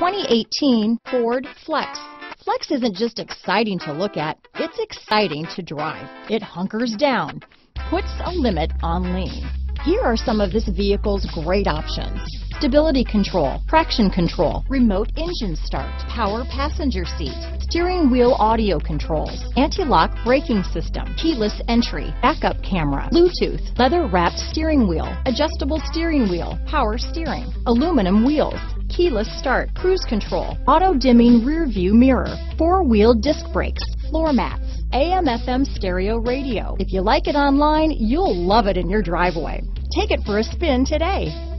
2018 Ford Flex. Flex isn't just exciting to look at, it's exciting to drive. It hunkers down, puts a limit on lean. Here are some of this vehicle's great options: stability control, traction control, remote engine start, power passenger seat, steering wheel audio controls, anti-lock braking system, keyless entry, backup camera, Bluetooth, leather-wrapped steering wheel, adjustable steering wheel, power steering, aluminum wheels, keyless start, cruise control, auto-dimming rear-view mirror, four-wheel disc brakes, floor mats, AM/FM stereo radio. If you like it online, you'll love it in your driveway. Take it for a spin today.